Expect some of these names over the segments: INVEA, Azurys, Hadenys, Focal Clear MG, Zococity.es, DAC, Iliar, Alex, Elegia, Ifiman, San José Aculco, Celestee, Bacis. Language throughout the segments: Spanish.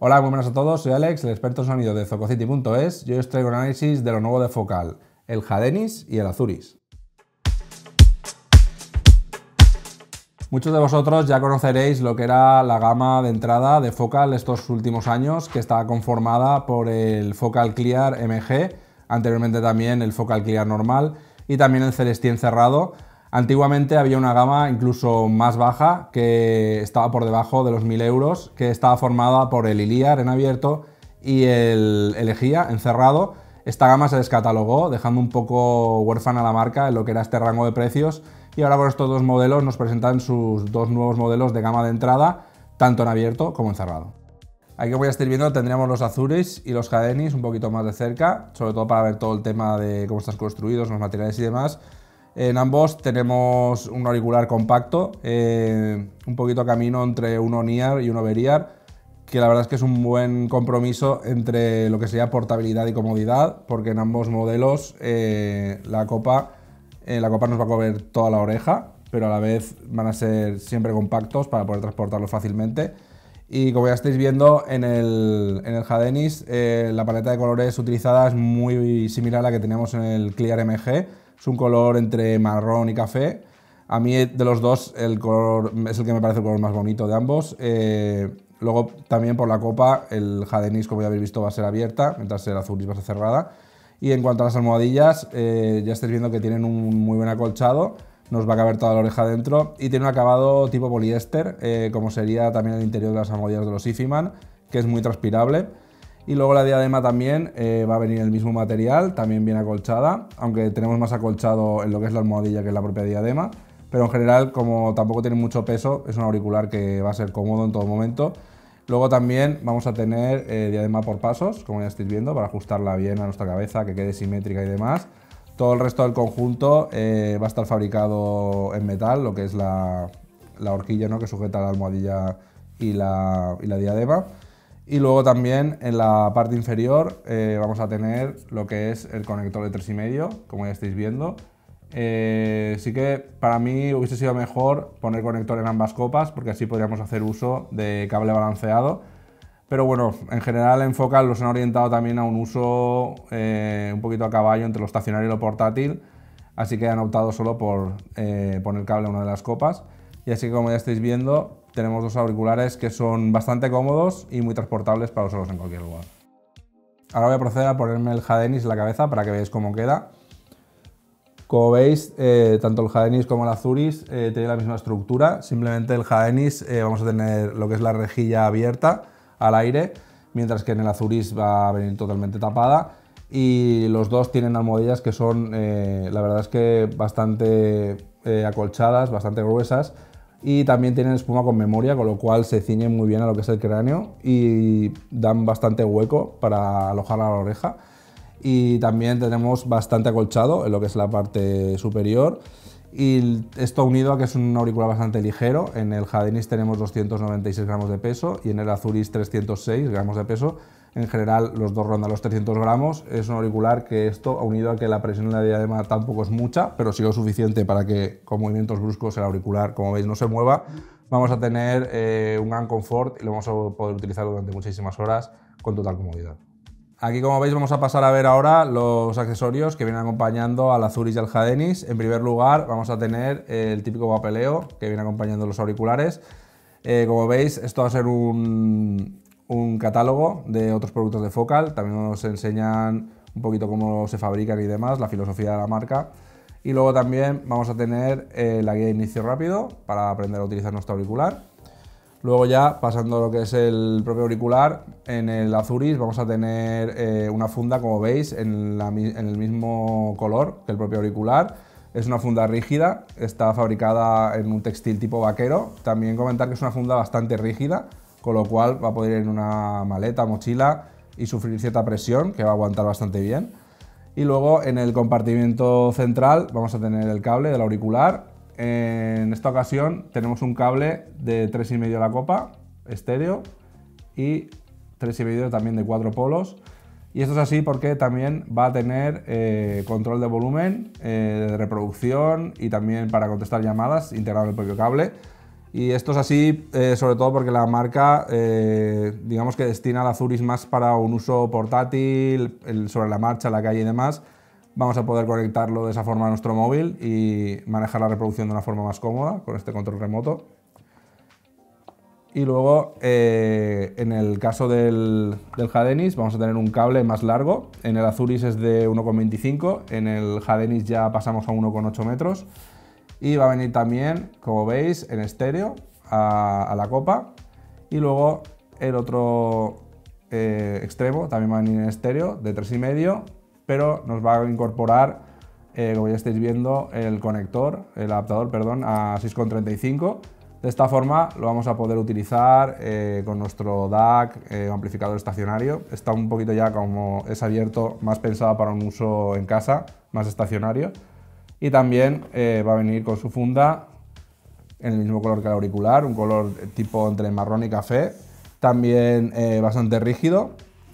Hola, muy buenas a todos, soy Alex, el experto en sonido de Zococity.es y hoy os traigo un análisis de lo nuevo de Focal, el Hadenys y el Azurys. Muchos de vosotros ya conoceréis lo que era la gama de entrada de Focal estos últimos años, que está conformada por el Focal Clear MG, anteriormente también el Focal Clear normal y también el Celestee encerrado. Antiguamente había una gama incluso más baja que estaba por debajo de los 1.000 euros, que estaba formada por el Iliar en abierto y el Elegia en cerrado. Esta gama se descatalogó, dejando un poco huérfana la marca en lo que era este rango de precios, y ahora con estos dos modelos nos presentan sus dos nuevos modelos de gama de entrada, tanto en abierto como en cerrado. Aquí, como ya estáis viendo, tendríamos los Azurys y los Hadenys un poquito más de cerca, sobre todo para ver todo el tema de cómo están construidos, los materiales y demás. En ambos tenemos un auricular compacto, un poquito camino entre un on-ear y un over-ear, que la verdad es que es un buen compromiso entre lo que sería portabilidad y comodidad, porque en ambos modelos la copa nos va a cubrir toda la oreja, pero a la vez van a ser siempre compactos para poder transportarlos fácilmente. Y como ya estáis viendo en el Hadenys, la paleta de colores utilizada es muy similar a la que teníamos en el Clear MG. Es un color entre marrón y café. A mí de los dos el color es el que me parece el color más bonito de ambos. Luego también por la copa el Hadenys, como ya habéis visto, va a ser abierta, mientras el Azurys va a ser cerrada. Y en cuanto a las almohadillas, ya estáis viendo que tienen un muy buen acolchado. Nos va a caber toda la oreja dentro y tiene un acabado tipo poliéster, como sería también el interior de las almohadillas de los Ifiman, que es muy transpirable. Y luego la diadema también va a venir el mismo material, también bien acolchada, aunque tenemos más acolchado en lo que es la almohadilla que en la propia diadema. Pero en general, como tampoco tiene mucho peso, es un auricular que va a ser cómodo en todo momento. Luego también vamos a tener diadema por pasos, como ya estáis viendo, para ajustarla bien a nuestra cabeza, que quede simétrica y demás. Todo el resto del conjunto va a estar fabricado en metal, lo que es la horquilla, ¿no?, que sujeta la almohadilla y la diadema. Y luego también en la parte inferior vamos a tener lo que es el conector de 3,5, como ya estáis viendo. Sí que para mí hubiese sido mejor poner conector en ambas copas, porque así podríamos hacer uso de cable balanceado. Pero bueno, en general en Focal los han orientado también a un uso un poquito a caballo entre lo estacionario y lo portátil, así que han optado solo por poner cable en una de las copas. Y así que, como ya estáis viendo, tenemos dos auriculares que son bastante cómodos y muy transportables para usarlos en cualquier lugar. Ahora voy a proceder a ponerme el Hadenys en la cabeza para que veáis cómo queda. Como veis, tanto el Hadenys como el Azurys tienen la misma estructura. Simplemente el Hadenys vamos a tener lo que es la rejilla abierta al aire, mientras que en el Azurys va a venir totalmente tapada. Y los dos tienen almohadillas que son, la verdad es que bastante acolchadas, bastante gruesas, y también tienen espuma con memoria, con lo cual se ciñen muy bien a lo que es el cráneo y dan bastante hueco para alojar la oreja. Y también tenemos bastante acolchado en lo que es la parte superior, y esto unido a que es un auricular bastante ligero. En el Hadenys tenemos 296 gramos de peso y en el Azurys 306 gramos de peso. En general los dos rondan los 300 gramos. Es un auricular que esto, unido a que la presión en la diadema tampoco es mucha, pero sí lo suficiente para que con movimientos bruscos el auricular, como veis, no se mueva. Vamos a tener un gran confort y lo vamos a poder utilizar durante muchísimas horas con total comodidad. Aquí, como veis, vamos a pasar a ver ahora los accesorios que vienen acompañando al Azurys y al Hadenys. En primer lugar, vamos a tener el típico papeleo que viene acompañando los auriculares. Como veis, esto va a ser un catálogo de otros productos de Focal. También nos enseñan un poquito cómo se fabrican y demás, la filosofía de la marca. Y luego también vamos a tener la guía de inicio rápido para aprender a utilizar nuestro auricular. Luego, ya pasando a lo que es el propio auricular, en el Azurys vamos a tener una funda, como veis, en el mismo color que el propio auricular. Es una funda rígida, está fabricada en un textil tipo vaquero. También comentar que es una funda bastante rígida, con lo cual va a poder ir en una maleta, mochila, y sufrir cierta presión que va a aguantar bastante bien. Y luego en el compartimento central vamos a tener el cable del auricular. En esta ocasión tenemos un cable de 3,5 a la copa, estéreo, y 3,5 también de 4 polos. Y esto es así porque también va a tener control de volumen, de reproducción, y también para contestar llamadas integrado en el propio cable. Y esto es así, sobre todo porque la marca, digamos que destina al Azurys más para un uso portátil, sobre la marcha, la calle y demás. Vamos a poder conectarlo de esa forma a nuestro móvil y manejar la reproducción de una forma más cómoda con este control remoto. Y luego, en el caso del Hadenys, vamos a tener un cable más largo. En el Azurys es de 1,25, en el Hadenys ya pasamos a 1,8 metros. Y va a venir también, como veis, en estéreo a la copa. Y luego el otro extremo también va a venir en estéreo de 3,5, pero nos va a incorporar, como ya estáis viendo, el adaptador, a 6,35. De esta forma lo vamos a poder utilizar con nuestro DAC, amplificador estacionario. Está un poquito ya, como es abierto, más pensado para un uso en casa, más estacionario. Y también va a venir con su funda en el mismo color que el auricular, un color tipo entre marrón y café, también bastante rígido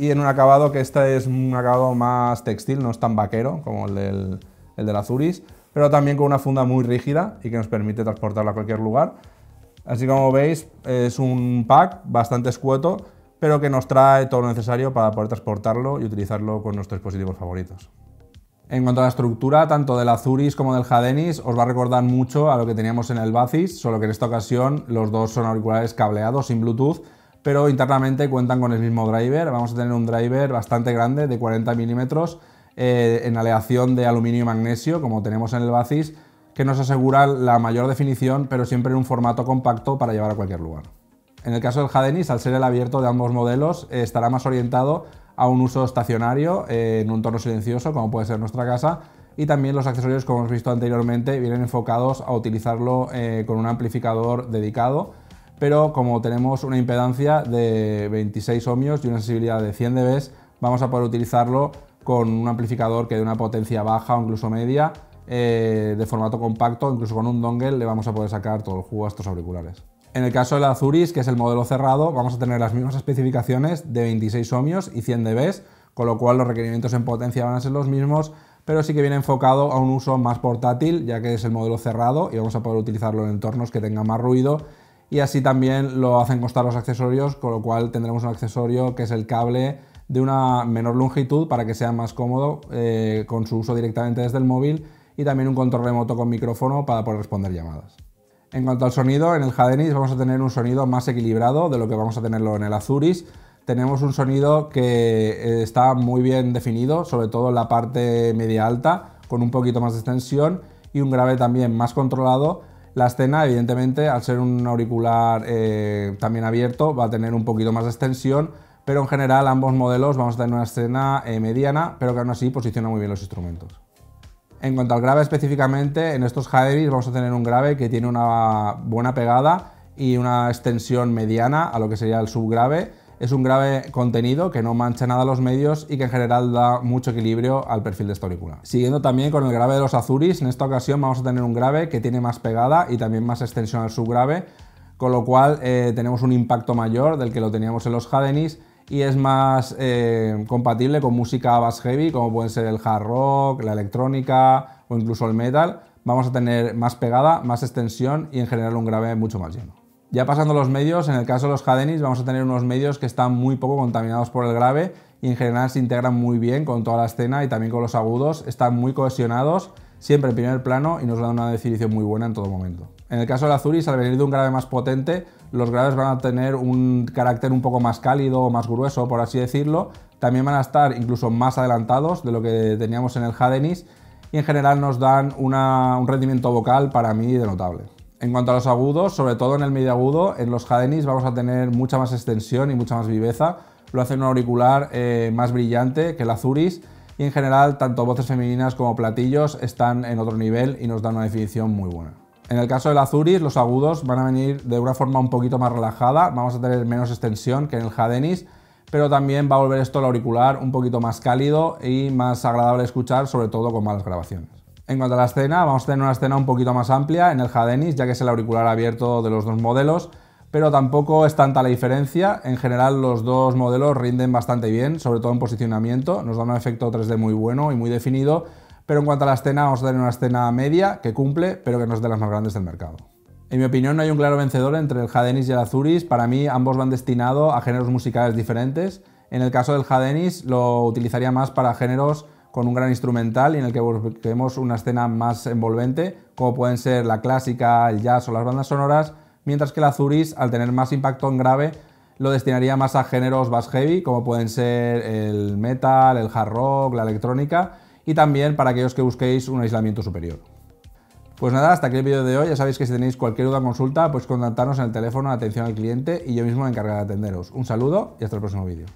y en un acabado que este es un acabado más textil, no es tan vaquero como el del Azurys, pero también con una funda muy rígida y que nos permite transportarlo a cualquier lugar. Así como veis, es un pack bastante escueto, pero que nos trae todo lo necesario para poder transportarlo y utilizarlo con nuestros dispositivos favoritos. En cuanto a la estructura, tanto del Azurys como del Hadenys, os va a recordar mucho a lo que teníamos en el Bacis, solo que en esta ocasión los dos son auriculares cableados sin Bluetooth, pero internamente cuentan con el mismo driver. Vamos a tener un driver bastante grande de 40 milímetros en aleación de aluminio y magnesio, como tenemos en el Bacis, que nos asegura la mayor definición, pero siempre en un formato compacto para llevar a cualquier lugar. En el caso del Hadenys, al ser el abierto de ambos modelos, estará más orientado a un uso estacionario, en un tono silencioso, como puede ser nuestra casa, y también los accesorios, como hemos visto anteriormente, vienen enfocados a utilizarlo con un amplificador dedicado, pero como tenemos una impedancia de 26 ohmios y una sensibilidad de 100 dB, vamos a poder utilizarlo con un amplificador que dé una potencia baja o incluso media, de formato compacto, incluso con un dongle le vamos a poder sacar todo el jugo a estos auriculares. En el caso del Azurys, que es el modelo cerrado, vamos a tener las mismas especificaciones de 26 ohmios y 100 dB, con lo cual los requerimientos en potencia van a ser los mismos, pero sí que viene enfocado a un uso más portátil, ya que es el modelo cerrado y vamos a poder utilizarlo en entornos que tengan más ruido, y así también lo hacen constar los accesorios, con lo cual tendremos un accesorio que es el cable de una menor longitud para que sea más cómodo con su uso directamente desde el móvil, y también un control remoto con micrófono para poder responder llamadas. En cuanto al sonido, en el Hadenys vamos a tener un sonido más equilibrado de lo que vamos a tenerlo en el Azurys. Tenemos un sonido que está muy bien definido, sobre todo en la parte media alta, con un poquito más de extensión y un grave también más controlado. La escena, evidentemente, al ser un auricular también abierto, va a tener un poquito más de extensión, pero en general ambos modelos vamos a tener una escena mediana, pero que aún así posiciona muy bien los instrumentos. En cuanto al grave específicamente, en estos Hadenys vamos a tener un grave que tiene una buena pegada y una extensión mediana a lo que sería el subgrave. Es un grave contenido que no mancha nada los medios y que en general da mucho equilibrio al perfil de esta auricular. Siguiendo también con el grave de los Azurys, en esta ocasión vamos a tener un grave que tiene más pegada y también más extensión al subgrave, con lo cual tenemos un impacto mayor del que lo teníamos en los Hadenys, y es más compatible con música bass heavy, como pueden ser el hard rock, la electrónica o incluso el metal. Vamos a tener más pegada, más extensión y en general un grave mucho más lleno. Ya pasando los medios, en el caso de los Hadenys vamos a tener unos medios que están muy poco contaminados por el grave y en general se integran muy bien con toda la escena y también con los agudos. Están muy cohesionados, siempre en primer plano, y nos dan una definición muy buena en todo momento. En el caso del Azurys, al venir de un grave más potente, los graves van a tener un carácter un poco más cálido o más grueso, por así decirlo. También van a estar incluso más adelantados de lo que teníamos en el Hadenys y en general nos dan un rendimiento vocal para mí de notable. En cuanto a los agudos, sobre todo en el medio agudo, en los Hadenys vamos a tener mucha más extensión y mucha más viveza. Lo hace un auricular más brillante que el Azurys. Y en general, tanto voces femeninas como platillos están en otro nivel y nos dan una definición muy buena. En el caso del Azurys, los agudos van a venir de una forma un poquito más relajada, vamos a tener menos extensión que en el Hadenys, pero también va a volver esto al auricular un poquito más cálido y más agradable de escuchar, sobre todo con malas grabaciones. En cuanto a la escena, vamos a tener una escena un poquito más amplia en el Hadenys, ya que es el auricular abierto de los dos modelos, pero tampoco es tanta la diferencia. En general los dos modelos rinden bastante bien, sobre todo en posicionamiento, nos dan un efecto 3D muy bueno y muy definido, pero en cuanto a la escena vamos a tener una escena media que cumple, pero que no es de las más grandes del mercado. En mi opinión no hay un claro vencedor entre el Hadenys y el Azurys. Para mí ambos van destinados a géneros musicales diferentes. En el caso del Hadenys lo utilizaría más para géneros con un gran instrumental y en el que busquemos una escena más envolvente, como pueden ser la clásica, el jazz o las bandas sonoras, mientras que el Azurys, al tener más impacto en grave, lo destinaría más a géneros más heavy, como pueden ser el metal, el hard rock, la electrónica, y también para aquellos que busquéis un aislamiento superior. Pues nada, hasta aquí el vídeo de hoy. Ya sabéis que si tenéis cualquier duda o consulta, podéis contactarnos en el teléfono de atención al cliente y yo mismo me encargaré de atenderos. Un saludo y hasta el próximo vídeo.